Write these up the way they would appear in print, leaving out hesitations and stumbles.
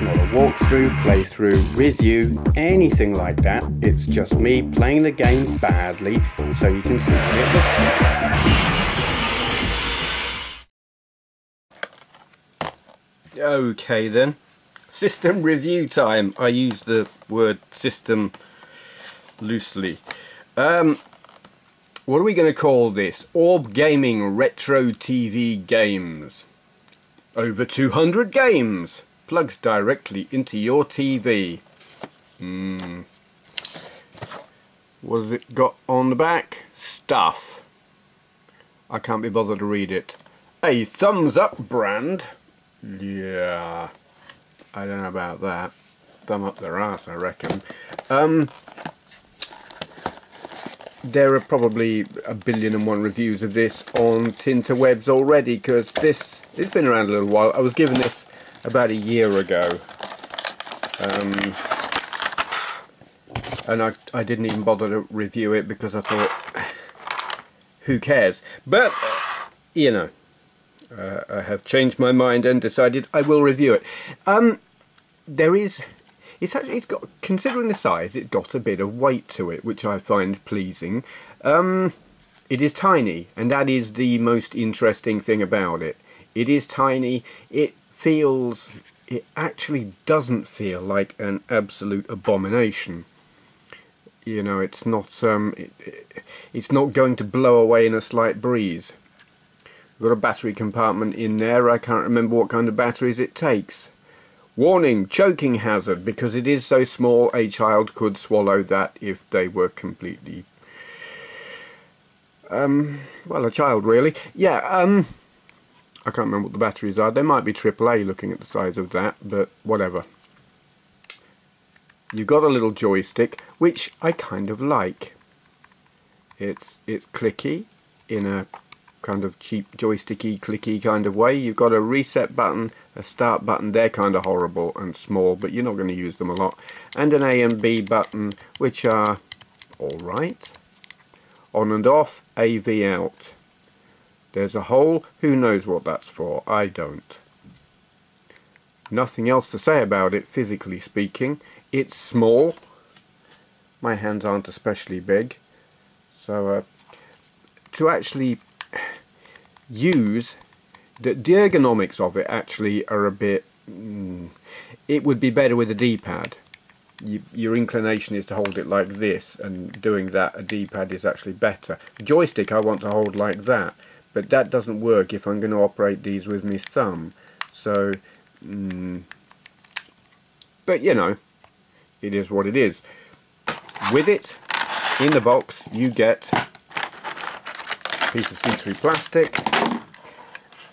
It's not a walkthrough, playthrough, review, anything like that. It's just me playing the game badly so you can see what it looks like. Okay then, system review time. I use the word system loosely. What are we going to call this? Orb Gaming Retro TV Games. Over 200 games. Plugs directly into your TV. What has it got on the back? Stuff. I can't be bothered to read it. A thumbs up brand. Yeah. I don't know about that. Thumb up their ass, I reckon. There are probably 1,000,000,001 reviews of this on Tinterwebs already, because it's been around a little while. I was given this about a year ago, and I didn't even bother to review it because I thought, who cares? But, you know, I have changed my mind and decided I will review it. It's got, considering the size, it's got a bit of weight to it, which I find pleasing. It is tiny, and that is the most interesting thing about it. It is tiny. It actually doesn't feel like an absolute abomination. You know, it's not. It's not going to blow away in a slight breeze. We've got a battery compartment in there. I can't remember what kind of batteries it takes. Warning, choking hazard, because it is so small a child could swallow that if they were completely, well, a child really. Yeah, I can't remember what the batteries are. They might be AAA looking at the size of that, but whatever. You've got a little joystick, which I kind of like. It's clicky, in a kind of cheap joysticky, clicky kind of way. You've got a reset button, a start button. They're kind of horrible and small, but you're not going to use them a lot. And an A and B button, which are alright. On and off, AV out. There's a hole. Who knows what that's for? I don't. Nothing else to say about it, physically speaking. It's small. My hands aren't especially big. So, to actually use, the ergonomics of it actually are a bit, it would be better with a D-pad. Your inclination is to hold it like this, and doing that, a D-pad is actually better. The joystick I want to hold like that, but that doesn't work if I'm going to operate these with my thumb. So, but you know, it is what it is. With it, in the box, you get a piece of see-through plastic,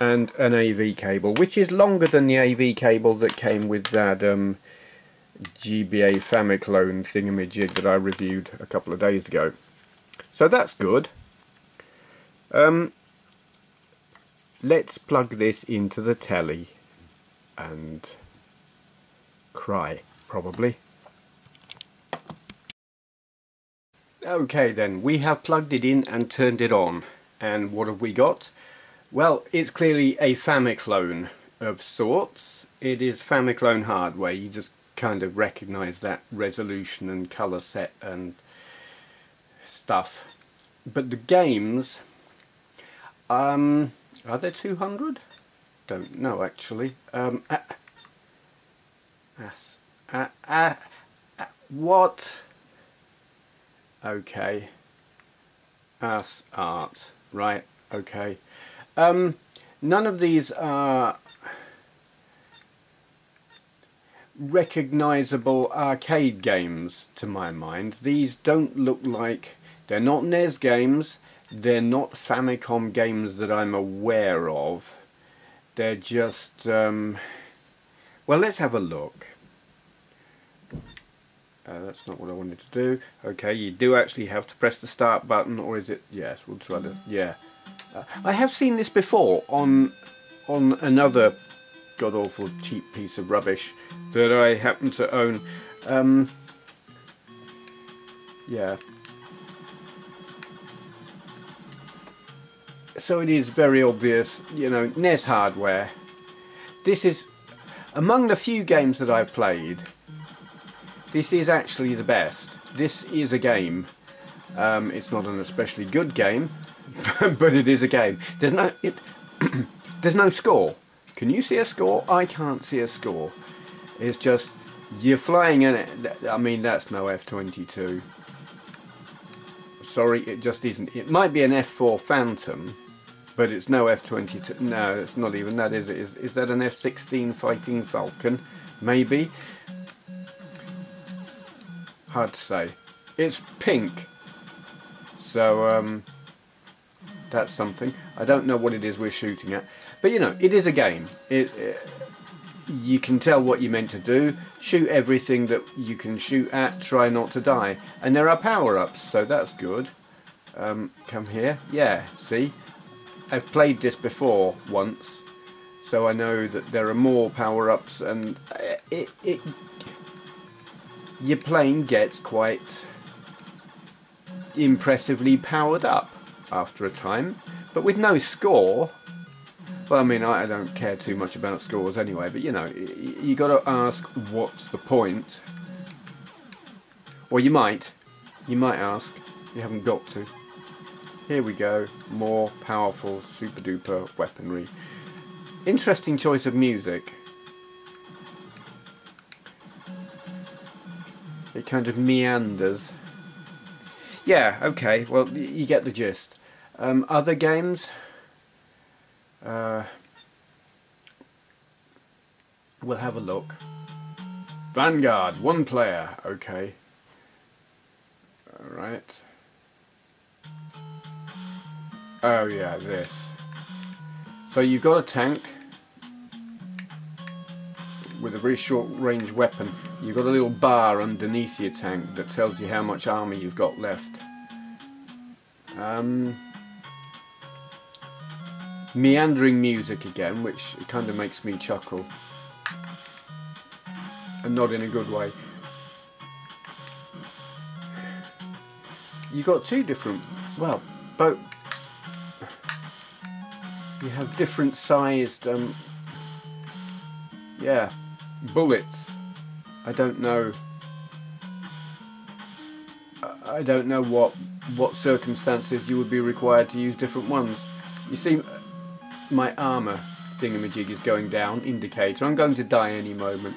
and an AV cable, which is longer than the AV cable that came with that GBA Famiclone thingamajig that I reviewed a couple of days ago. So that's good. Let's plug this into the telly and cry, probably. Okay then, we have plugged it in and turned it on. And what have we got? Well, it's clearly a Famiclone of sorts. It is Famiclone hardware. You just kind of recognise that resolution and colour set and stuff. But the games, are there 200? Don't know actually. What? Okay. Ass art. Right. Okay. None of these are recognisable arcade games to my mind. These don't look like, they're not NES games, they're not Famicom games that I'm aware of. They're just, well, let's have a look. That's not what I wanted to do. Okay, you do actually have to press the start button, or is it, yes, we'll try to, yeah. I have seen this before on another god-awful cheap piece of rubbish that I happen to own. Yeah. So it is very obvious, you know, NES hardware. This is, Among the few games that I played, this is actually the best. This is a game. It's not an especially good game, but it is a game. There's no there's no score. Can you see a score? I can't see a score. It's just you're flying in it. I mean, that's no F-22. Sorry, it just isn't. It might be an F-4 Phantom, but it's no F-22. No, it's not even that, is it? Is that an F-16 Fighting Falcon? Maybe. Hard to say. It's pink. So, that's something. I don't know what it is we're shooting at. But, you know, it is a game. You can tell what you're meant to do. Shoot everything that you can shoot at. Try not to die. And there are power-ups, so that's good. Come here. Yeah, see? I've played this before once, so I know that there are more power-ups, and your plane gets quite impressively powered up after a time. But with no score, well, I mean, I don't care too much about scores anyway, but you know, you got to ask, what's the point? Or you might ask, you haven't got to. Here we go, more powerful super duper weaponry. Interesting choice of music. It kind of meanders. Yeah, okay, well, you get the gist. Other games? We'll have a look. Vanguard, one player, okay. Alright. Oh yeah, this. So you've got a tank with a very short range weapon. You've got a little bar underneath your tank that tells you how much armor you've got left. Meandering music again, which kind of makes me chuckle. And not in a good way. You've got two different, well, both. You have different sized, yeah, bullets. I don't know what circumstances you would be required to use different ones. You see, my armor thingamajig is going down, indicator. I'm going to die any moment.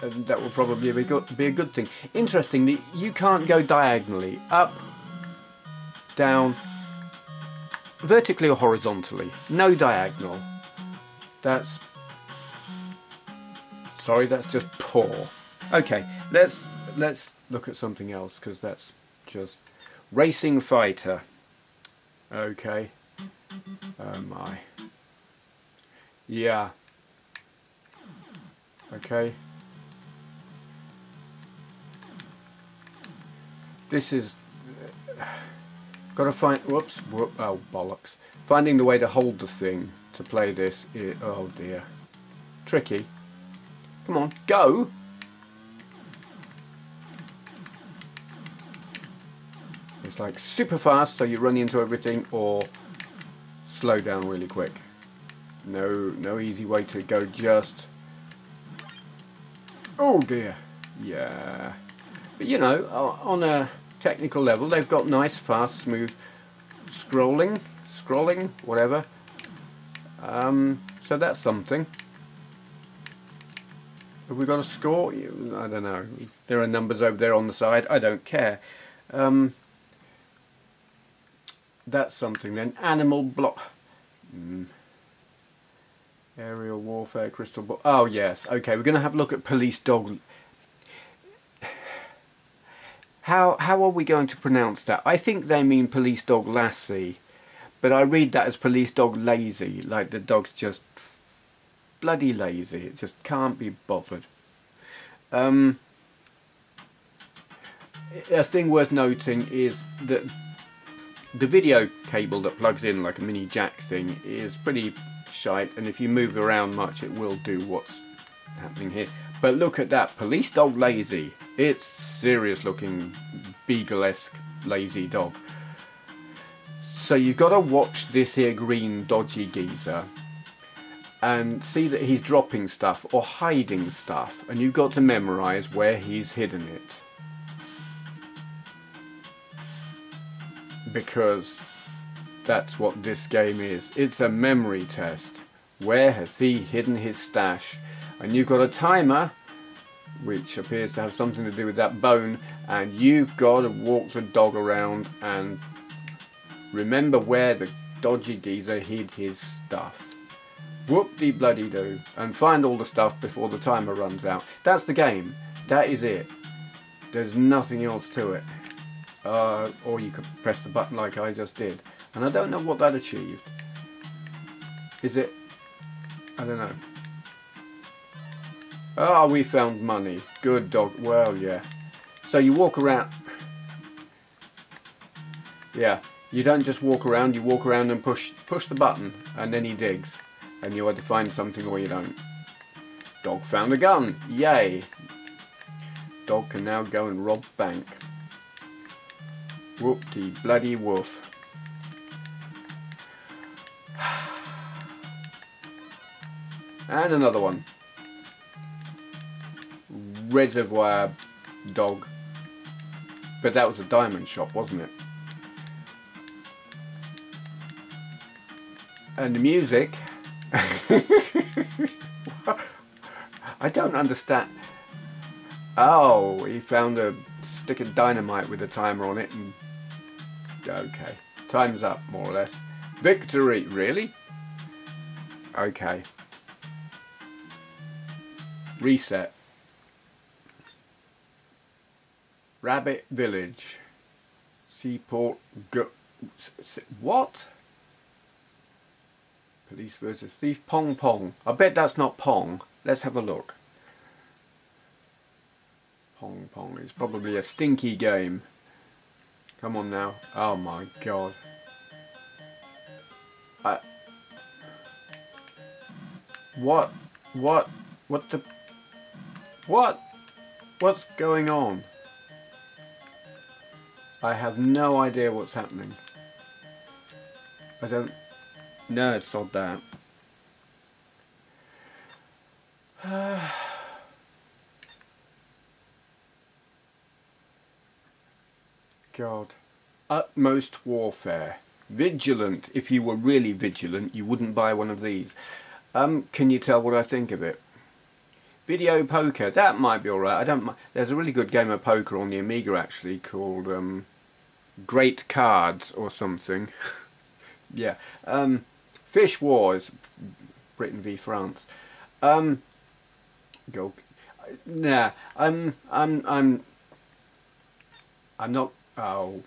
And that will probably be a good thing. Interestingly, you can't go diagonally. Up, down, vertically or horizontally. No diagonal. That's... sorry, that's just poor. Okay, let's look at something else, because that's just... Racing Fighter. Okay. Oh my. Yeah. Okay. This is... gotta find... whoops. Oh, bollocks. Finding the way to hold the thing to play this is... oh dear. Tricky. Come on, go! It's like super fast, so you run into everything, or slow down really quick. No easy way to go, just... oh dear. Yeah. But you know, on a technical level, they've got nice, fast, smooth scrolling, whatever. So that's something. Have we got a score? I don't know. There are numbers over there on the side. I don't care. That's something then. Animal block. Aerial warfare, crystal ball. Oh, yes. Okay, we're going to have a look at Police Dog. How are we going to pronounce that? I think they mean Police Dog Lassie. But I read that as Police Dog Lazy. Like the dog's just... bloody lazy, it just can't be bothered. A thing worth noting is that the video cable that plugs in like a mini jack thing is pretty shite, and if you move around much it will do what's happening here. But look at that, Police Dog Lazy. It's serious looking, Beagle-esque lazy dog. So you've got to watch this here green dodgy geezer. and see that he's dropping stuff or hiding stuff, and you've got to memorize where he's hidden it. Because that's what this game is. It's a memory test. Where has he hidden his stash? And you've got a timer, which appears to have something to do with that bone, and you've got to walk the dog around and remember where the dodgy geezer hid his stuff. Whoop-de-bloody-doo, and find all the stuff before the timer runs out. That's the game. That is it. There's nothing else to it. Or you could press the button like I just did. And I don't know what that achieved. Is it? I don't know. Ah, we found money. Good dog. Well, yeah. So you walk around. Yeah. You don't just walk around. You walk around and push the button. And then he digs. And you either find something or you don't. Dog found a gun. Yay. Dog can now go and rob bank. Whoop-de-bloody-woof. And another one. Reservoir Dog. But that was a diamond shop, wasn't it? And the music. I don't understand. Oh, he found a stick of dynamite with a timer on it. And okay. Time's up, more or less. Victory, really? Okay. Reset. Rabbit Village. Seaport. What? Police versus thief. Pong Pong. I bet that's not Pong. Let's have a look. Pong Pong is probably a stinky game. Come on now. Oh my god. What? What? What the? What? What's going on? I have no idea what's happening. I don't... No, it's not that. God. Utmost Warfare. Vigilant. If you were really vigilant, you wouldn't buy one of these. Can you tell what I think of it? Video poker, that might be alright. I don't mind. There's a really good game of poker on the Amiga actually called Great Cards or something. Yeah. Fish Wars, Britain v France. Go. Nah. I'm not. Oh.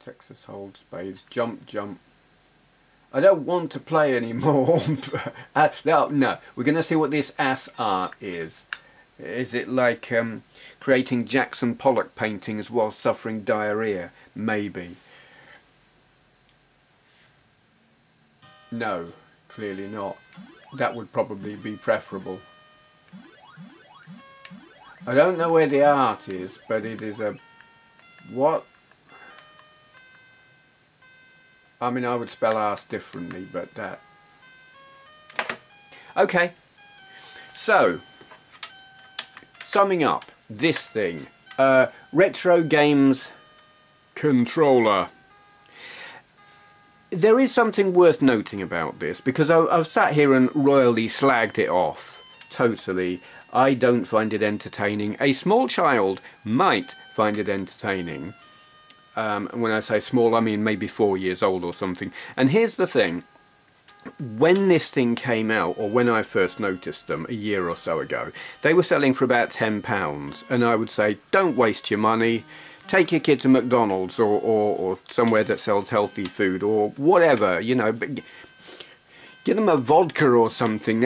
Texas Hold Spades. Jump. Jump. I don't want to play anymore. No, we're going to see what this ass art is. Is it like creating Jackson Pollock paintings while suffering diarrhea? Maybe. No, clearly not. That would probably be preferable. I don't know where the art is, but it is a... What? I mean, I would spell ass differently, but that... Okay. So, summing up this thing. Retro Games Controller. There is something worth noting about this, because I've sat here and royally slagged it off. Totally. I don't find it entertaining. A small child might find it entertaining. And when I say small, I mean maybe 4 years old or something. And here's the thing. When this thing came out, or when I first noticed them a year or so ago, they were selling for about £10. And I would say, don't waste your money. Take your kid to McDonald's or somewhere that sells healthy food or whatever, you know. But give them a vodka or something.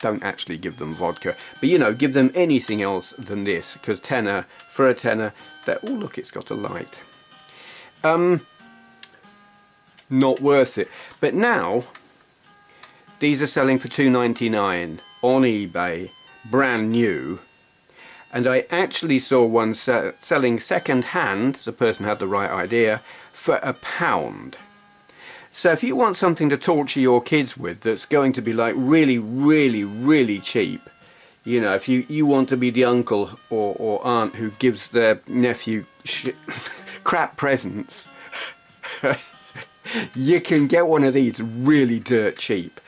Don't actually give them vodka. But, you know, give them anything else than this. Because for a tenner... Oh look, it's got a light. Not worth it. But now these are selling for $2.99 on eBay, brand new. And I actually saw one selling second hand. The person had the right idea for £1. So if you want something to torture your kids with that's going to be like really, really, really cheap, you know, if you want to be the uncle or aunt who gives their nephew crap presents, you can get one of these really dirt cheap.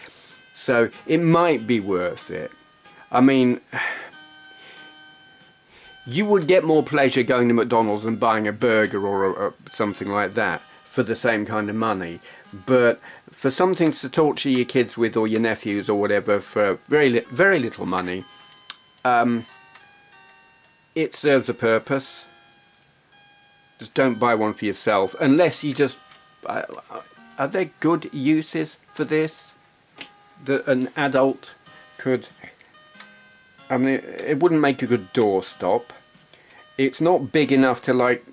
So it might be worth it. I mean, you would get more pleasure going to McDonald's and buying a burger or something like that for the same kind of money. But for something to torture your kids with or your nephews or whatever for very little money, it serves a purpose. Just don't buy one for yourself unless you just... Are there good uses for this that an adult could... I mean, it wouldn't make a good doorstop. It's not big enough to, like,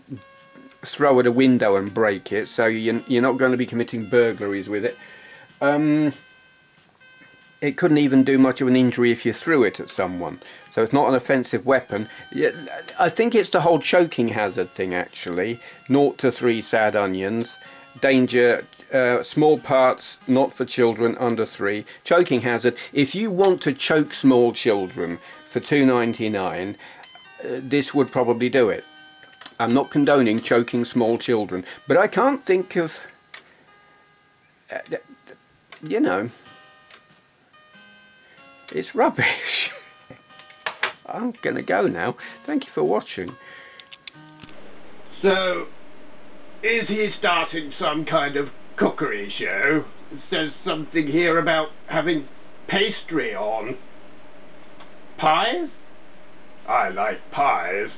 throw at a window and break it, so you're not going to be committing burglaries with it. It couldn't even do much of an injury if you threw it at someone, so it's not an offensive weapon. I think it's the whole choking hazard thing, actually. 0 to 3 sad onions. Danger, small parts, not for children under 3. Choking hazard. If you want to choke small children for $2.99, this would probably do it. I'm not condoning choking small children, but I can't think of, you know, it's rubbish. I'm gonna go now. Thank you for watching. So, is he starting some kind of cookery show? It says something here about having pastry on. Pies? I like pies.